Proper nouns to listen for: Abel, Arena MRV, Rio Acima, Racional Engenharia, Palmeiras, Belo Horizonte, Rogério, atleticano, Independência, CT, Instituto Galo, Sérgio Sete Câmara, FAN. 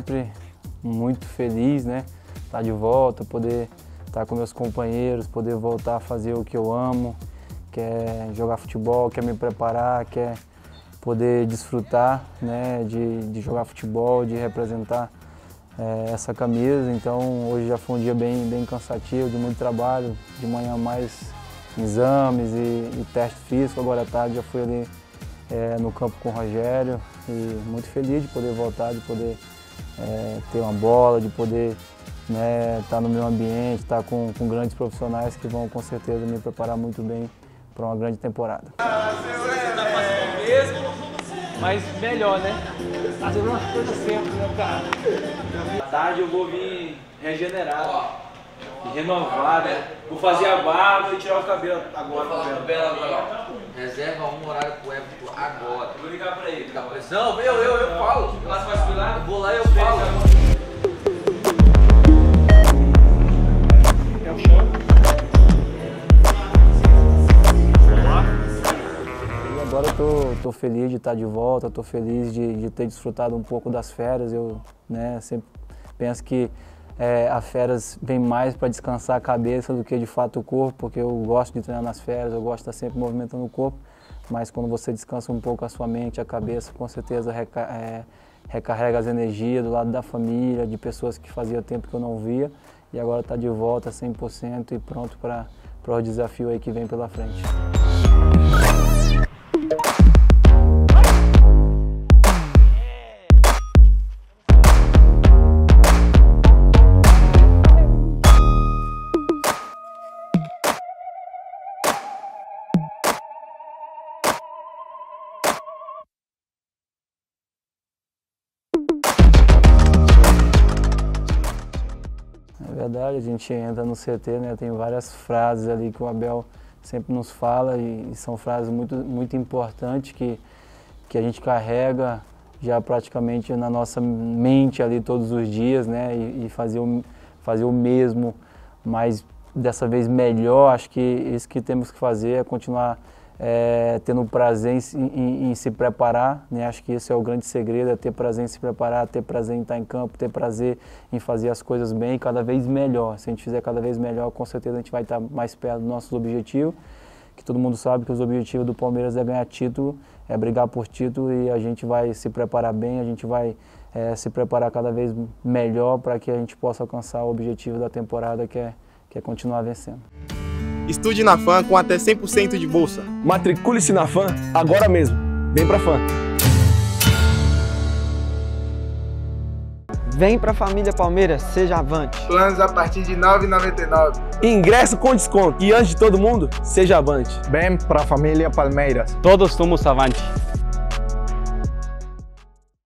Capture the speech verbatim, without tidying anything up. sempre muito feliz, né? Estar de volta, poder estar com meus companheiros, poder voltar a fazer o que eu amo, que é jogar futebol, que é me preparar, que é poder desfrutar, né, de, de jogar futebol, de representar é, essa camisa. Então hoje já foi um dia bem, bem cansativo, de muito trabalho, de manhã mais exames e, e teste físico, agora à tarde já fui ali é, no campo com o Rogério e muito feliz de poder voltar, de poder é, ter uma bola, de poder estar né, tá no meu ambiente, estar tá com, com grandes profissionais que vão com certeza me preparar muito bem para uma grande temporada. Mas melhor, né? Fazer uma coisa sempre, né, cara? À tarde eu vou vir regenerado e renovado, né? Vou fazer a barba e tirar o cabelo agora. Vou falar cabelo agora. Reserva um horário pro Everton agora. Vou ligar pra ele. Não, eu, eu, eu falo. Lá você vai subir lá? Vou lá e eu falo. É o chão. Agora eu tô, tô feliz de estar de volta, tô feliz de, de ter desfrutado um pouco das férias. Eu né, sempre penso que é, as férias vem mais para descansar a cabeça do que de fato o corpo, porque eu gosto de treinar nas férias, eu gosto de estar sempre movimentando o corpo, mas quando você descansa um pouco a sua mente, a cabeça, com certeza reca é, recarrega as energias do lado da família, de pessoas que fazia tempo que eu não via, e agora tá de volta cem por cento e pronto para o desafio aí que vem pela frente. Na verdade, a gente entra no C T, né? Tem várias frases ali que o Abel sempre nos fala e são frases muito, muito importantes que, que a gente carrega já praticamente na nossa mente ali todos os dias, né? E, e fazer, o, fazer o mesmo, mas dessa vez melhor. Acho que isso que temos que fazer é continuar é, tendo prazer em, em, em se preparar, né? Acho que esse é o grande segredo, é ter prazer em se preparar, ter prazer em estar em campo, ter prazer em fazer as coisas bem, cada vez melhor. Se a gente fizer cada vez melhor, com certeza a gente vai estar mais perto do nosso objetivo, que todo mundo sabe que os objetivos do Palmeiras é ganhar título, é brigar por título, e a gente vai se preparar bem, a gente vai é, se preparar cada vez melhor para que a gente possa alcançar o objetivo da temporada, que é, que é continuar vencendo. Estude na FAN com até cem por cento de bolsa. Matricule-se na FAN agora mesmo. Vem pra FAN. Vem pra família Palmeiras, seja avante. Planos a partir de nove reais e noventa e nove centavos. Ingresso com desconto. E antes de todo mundo, seja avante. Vem pra família Palmeiras. Todos somos avante.